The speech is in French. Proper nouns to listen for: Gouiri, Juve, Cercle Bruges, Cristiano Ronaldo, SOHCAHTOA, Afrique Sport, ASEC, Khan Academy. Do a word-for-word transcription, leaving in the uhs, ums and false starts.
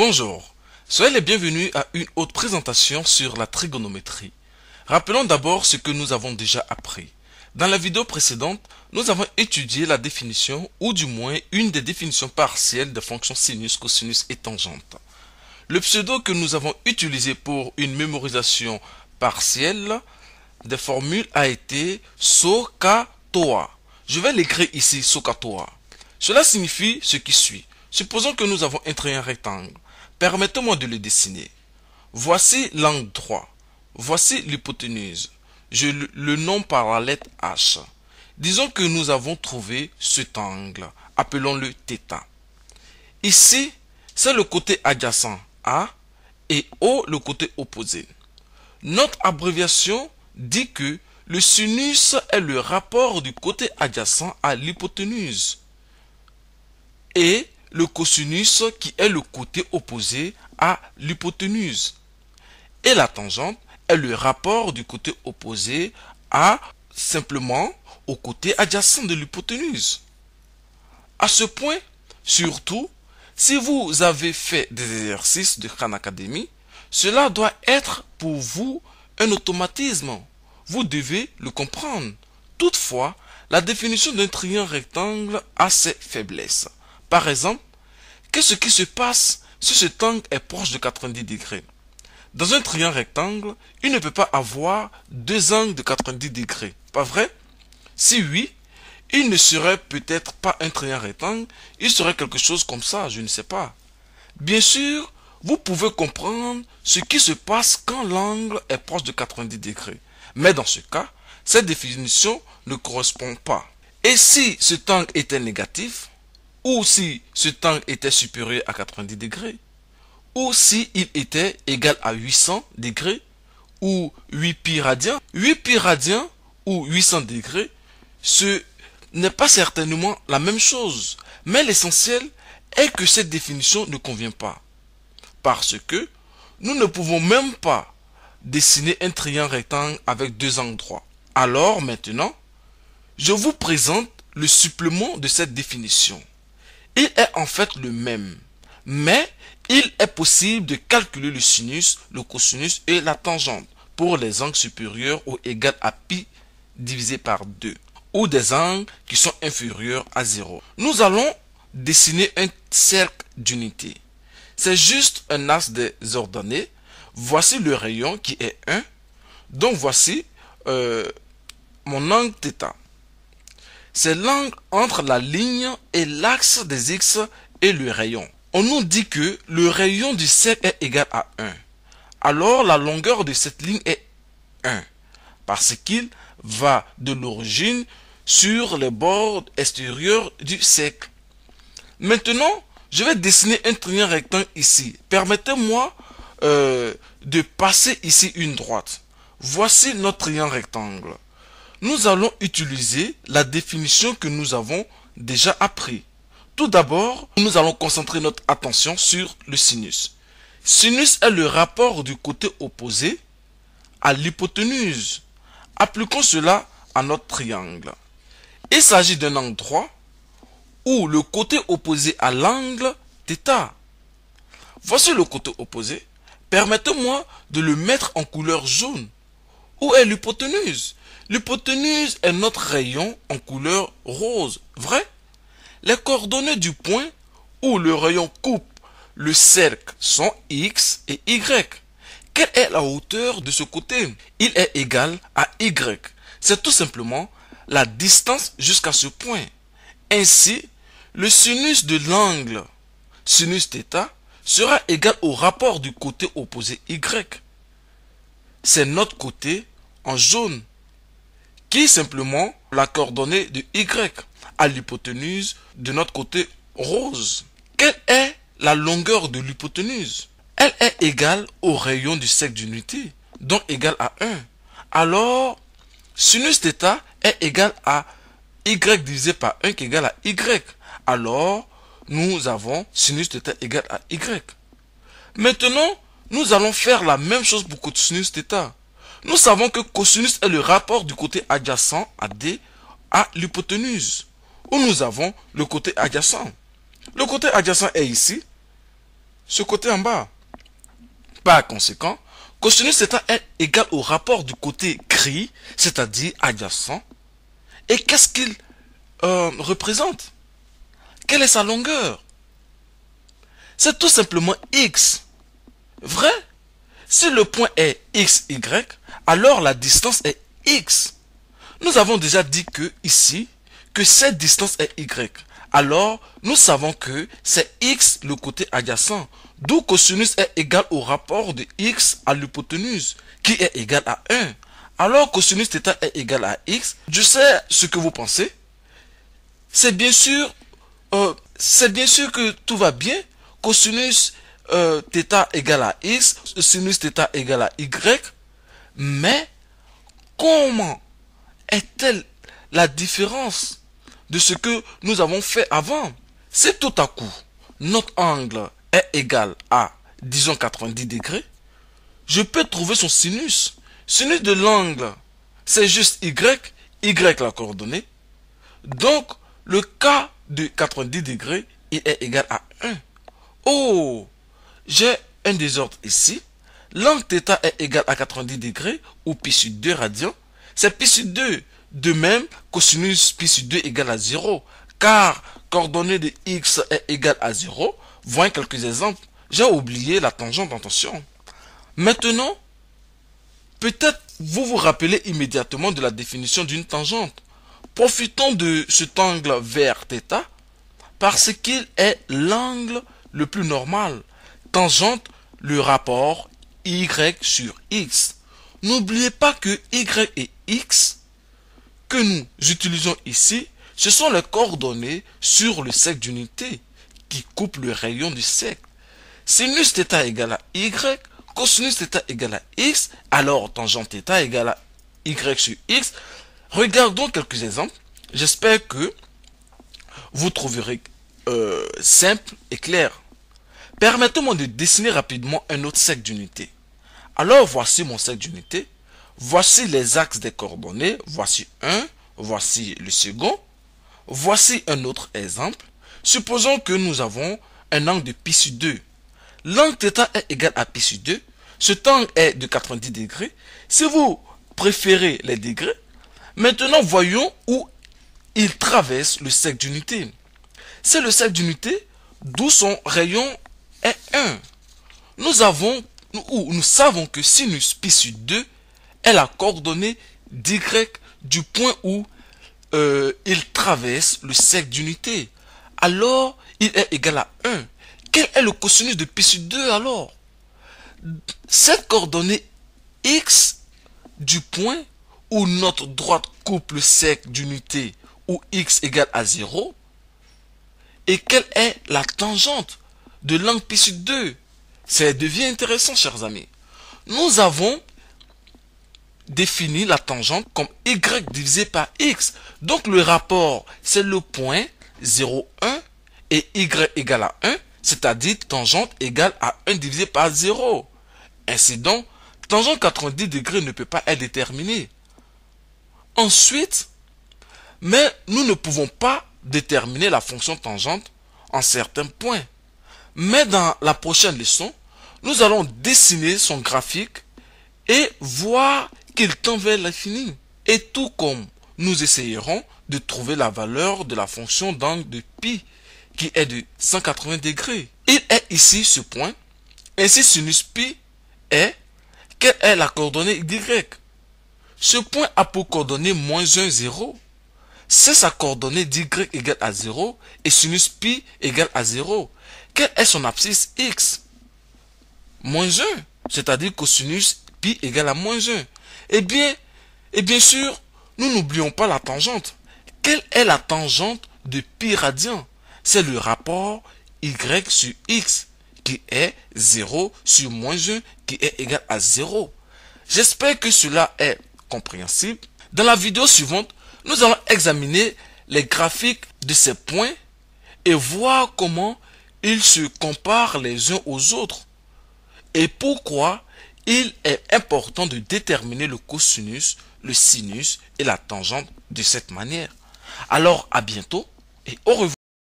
Bonjour, soyez les bienvenus à une autre présentation sur la trigonométrie. Rappelons d'abord ce que nous avons déjà appris. Dans la vidéo précédente, nous avons étudié la définition, ou du moins une des définitions partielles des fonctions sinus, cosinus et tangente. Le pseudo que nous avons utilisé pour une mémorisation partielle des formules a été SOHCAHTOA. Je vais l'écrire ici, SOHCAHTOA. Cela signifie ce qui suit. Supposons que nous avons introduit un rectangle. Permettez-moi de le dessiner. Voici l'angle droit. Voici l'hypoténuse. Je le nomme par la lettre H. Disons que nous avons trouvé cet angle. Appelons-le θ. Ici, c'est le côté adjacent A et O, le côté opposé. Notre abréviation dit que le sinus est le rapport du côté adjacent à l'hypoténuse et le cosinus qui est le côté opposé à l'hypoténuse. Et la tangente est le rapport du côté opposé à, simplement, au côté adjacent de l'hypoténuse. À ce point, surtout, si vous avez fait des exercices de Khan Academy, cela doit être pour vous un automatisme. Vous devez le comprendre. Toutefois, la définition d'un triangle rectangle a ses faiblesses. Par exemple, qu'est-ce qui se passe si cet angle est proche de quatre-vingt-dix degrés? Dans un triangle rectangle, il ne peut pas avoir deux angles de quatre-vingt-dix degrés, pas vrai? Si oui, il ne serait peut-être pas un triangle rectangle, il serait quelque chose comme ça, je ne sais pas. Bien sûr, vous pouvez comprendre ce qui se passe quand l'angle est proche de quatre-vingt-dix degrés. Mais dans ce cas, cette définition ne correspond pas. Et si cet angle était négatif, ou si cet angle était supérieur à quatre-vingt-dix degrés, ou si il était égal à huit cents degrés, ou huit pi radiens, huit pi radiens ou huit cents degrés, ce n'est pas certainement la même chose. Mais l'essentiel est que cette définition ne convient pas. Parce que nous ne pouvons même pas dessiner un triangle rectangle avec deux angles droits. Alors maintenant, je vous présente le supplément de cette définition. Il est en fait le même, mais il est possible de calculer le sinus, le cosinus et la tangente pour les angles supérieurs ou égaux à pi divisé par deux, ou des angles qui sont inférieurs à zéro. Nous allons dessiner un cercle d'unité. C'est juste un axe des ordonnées. Voici le rayon qui est un, donc voici euh, mon angle θ. C'est l'angle entre la ligne et l'axe des X et le rayon. On nous dit que le rayon du cercle est égal à un. Alors la longueur de cette ligne est un, parce qu'il va de l'origine sur les bords extérieurs du cercle. Maintenant, je vais dessiner un triangle rectangle ici. Permettez-moi euh, de passer ici une droite. Voici notre triangle rectangle. Nous allons utiliser la définition que nous avons déjà appris. Tout d'abord, nous allons concentrer notre attention sur le sinus. Sinus est le rapport du côté opposé à l'hypoténuse. Appliquons cela à notre triangle. Il s'agit d'un angle droit où le côté opposé à l'angle θ. Voici le côté opposé. Permettez-moi de le mettre en couleur jaune. Où est l'hypoténuse? L'hypoténuse est notre rayon en couleur rose, vrai? Les coordonnées du point où le rayon coupe le cercle sont X et Y. Quelle est la hauteur de ce côté? Il est égal à Y. C'est tout simplement la distance jusqu'à ce point. Ainsi, le sinus de l'angle sinus θ sera égal au rapport du côté opposé Y. C'est notre côté en jaune, qui est simplement la coordonnée de Y à l'hypoténuse de notre côté rose. Quelle est la longueur de l'hypoténuse? Elle est égale au rayon du cercle d'unité, donc égale à un. Alors, sinus θ est égal à Y divisé par un qui est égal à Y. Alors, nous avons sinus θ égale à Y. Maintenant, nous allons faire la même chose pour cosinus θ. Nous savons que cosinus est le rapport du côté adjacent à D à l'hypoténuse, où nous avons le côté adjacent. Le côté adjacent est ici, ce côté en bas. Par conséquent, cosinus θ est égal au rapport du côté gris, c'est-à-dire adjacent. Et qu'est-ce qu'il euh, représente? Quelle est sa longueur? C'est tout simplement x. Vrai? Si le point est xy, alors la distance est x. Nous avons déjà dit que ici, que cette distance est y. Alors, nous savons que c'est x le côté adjacent. D'où cosinus est égal au rapport de x à l'hypoténuse, qui est égal à un. Alors, cosinus θ est égal à x. Je sais ce que vous pensez. C'est bien sûr, euh, c'est bien sûr que tout va bien. Cosinus euh, θ égale à x, sinus θ égale à y. Mais, comment est-elle la différence de ce que nous avons fait avant? Si tout à coup, notre angle est égal à, disons, quatre-vingt-dix degrés, je peux trouver son sinus. Sinus de l'angle, c'est juste y, y la coordonnée. Donc, le cas de quatre-vingt-dix degrés, il est égal à un. Oh, j'ai un désordre ici. L'angle θ est égal à quatre-vingt-dix degrés, ou pi sur deux radians. C'est pi sur deux. De même, cosinus pi sur deux égale à zéro, car coordonnée de x est égale à zéro. Voyons quelques exemples. J'ai oublié la tangente en tension. Maintenant, peut-être vous vous rappelez immédiatement de la définition d'une tangente. Profitons de cet angle vers θ parce qu'il est l'angle le plus normal. Tangente, le rapport y sur x. N'oubliez pas que y et x que nous utilisons ici, ce sont les coordonnées sur le cercle d'unité qui coupe le rayon du cercle. Sinus θ égale à y, cosinus θ égale à x, alors tangente θ égale à y sur x. Regardons quelques exemples. J'espère que vous trouverez euh, simple et clair. Permettez-moi de dessiner rapidement un autre cercle d'unité. Alors voici mon cercle d'unité. Voici les axes des coordonnées, voici un, voici le second. Voici un autre exemple. Supposons que nous avons un angle de pi sur deux. L'angle θ est égal à pi sur deux. Cet angle est de quatre-vingt-dix degrés. Si vous préférez les degrés, maintenant voyons où il traverse le cercle d'unité. C'est le cercle d'unité d'où son rayon est un. Nous avons, ou nous savons que sinus pi sur deux est la coordonnée d'y du point où euh, il traverse le cercle d'unité. Alors, il est égal à un. Quel est le cosinus de pi sur deux alors? Cette coordonnée x du point où notre droite coupe le cercle d'unité où x égale à zéro. Et quelle est la tangente de l'angle pi sur deux? Ça devient intéressant, chers amis. Nous avons définit la tangente comme y divisé par x. Donc le rapport, c'est le point zéro, un et y égale à un, c'est-à-dire tangente égale à un divisé par zéro. Ainsi donc, tangente quatre-vingt-dix degrés ne peut pas être déterminée. Ensuite, mais nous ne pouvons pas déterminer la fonction tangente en certains points. Mais dans la prochaine leçon, nous allons dessiner son graphique et voir qu'il tend vers l'infini. Et tout comme nous essayerons de trouver la valeur de la fonction d'angle de pi qui est de cent quatre-vingts degrés. Il est ici ce point. Ainsi sinus pi est, quelle est la coordonnée y? Ce point a pour coordonnée moins un, zéro. C'est sa coordonnée d'y égale à zéro et sinus pi égale à zéro. Quelle est son abscisse x? moins un, c'est-à-dire cosinus pi égale à moins un. Et bien, et bien sûr, nous n'oublions pas la tangente. Quelle est la tangente de pi radian? C'est le rapport y sur x qui est zéro sur moins un qui est égal à zéro. J'espère que cela est compréhensible. Dans la vidéo suivante, nous allons examiner les graphiques de ces points et voir comment ils se comparent les uns aux autres et pourquoi il est important de déterminer le cosinus, le sinus et la tangente de cette manière. Alors à bientôt et au revoir.